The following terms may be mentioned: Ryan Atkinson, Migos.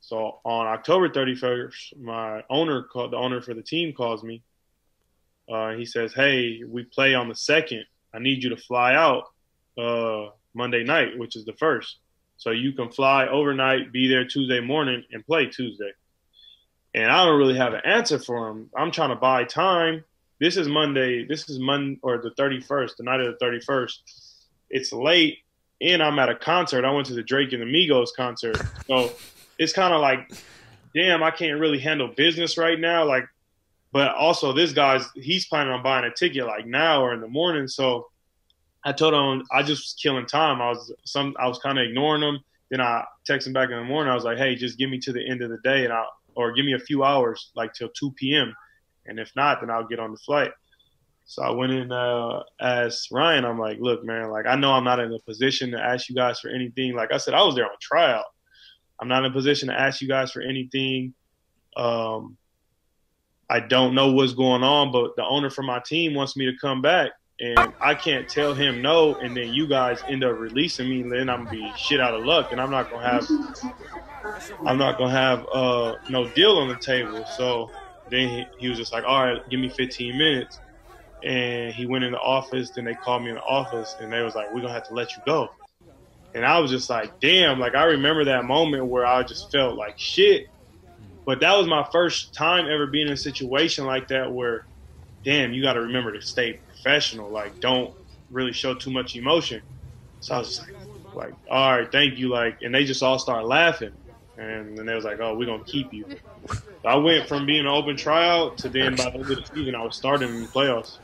So on October 31st, the owner for the team calls me. He says, "Hey, we play on the 2nd. I need you to fly out Monday night, which is the 1st. So you can fly overnight, be there Tuesday morning, and play Tuesday." And I don't really have an answer for him. I'm trying to buy time. This is Monday. This is Monday, or the 31st, the night of the 31st. It's late, and I'm at a concert. I went to the Drake and the Migos concert. So it's kind of like, damn, I can't really handle business right now. Like, but also this guy's, he's planning on buying a ticket like now or in the morning. So I told him I just was killing time. I was kind of ignoring him. Then I texted him back in the morning. I was like, "Hey, just give me to the end of the day, and or give me a few hours, like till 2 p.m. And if not, then I'll get on the flight." So I went in, asked Ryan. I'm like, "Look, man, like I know I'm not in a position to ask you guys for anything. Like I said, I was there on tryout. I'm not in a position to ask you guys for anything. I don't know what's going on, but the owner for my team wants me to come back, and I can't tell him no, and then you guys end up releasing me, and then I'm gonna be shit out of luck, and I'm not gonna have no deal on the table." So then he was just like, "All right, give me 15 minutes." And he went in the office. Then they called me in the office, and they was like, "We're gonna have to let you go." And I was just like, damn, like I remember that moment where I just felt like shit. But that was my first time ever being in a situation like that where, damn, you got to remember to stay professional. Like, don't really show too much emotion. So I was just like, "All right, thank you." Like, and they just all started laughing. And then they was like, "Oh, we're going to keep you." So I went from being an open tryout to then by the end of the season, I was starting in the playoffs.